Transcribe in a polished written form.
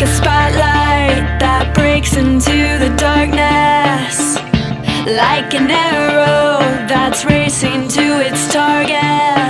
like a spotlight that breaks into the darkness, like an arrow that's racing to its target.